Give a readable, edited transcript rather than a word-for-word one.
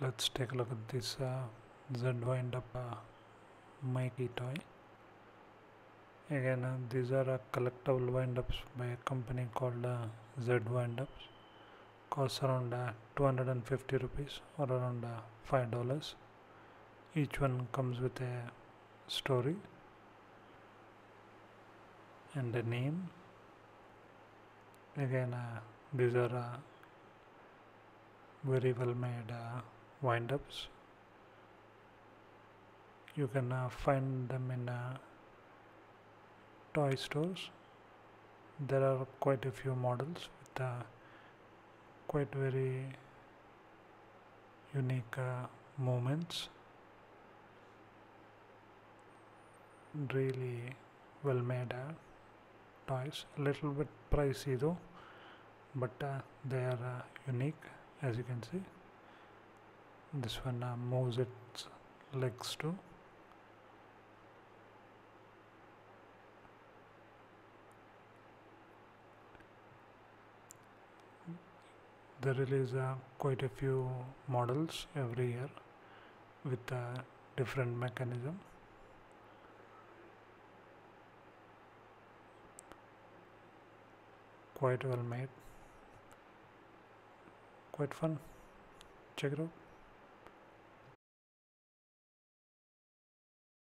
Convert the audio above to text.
let's take a look at this Z wind up Mikey toy. Again, these are collectible wind ups by a company called Z wind ups. Costs around 250 rupees or around $5. Each one comes with a story and a name. Again, these are very well made wind ups. You can find them in toy stores. There are quite a few models with quite very unique movements. Really well made toys. A little bit pricey though, but they are unique. As you can see, this one moves its legs too. They release quite a few models every year with different mechanism. Quite well made. Quite fun. Check it out.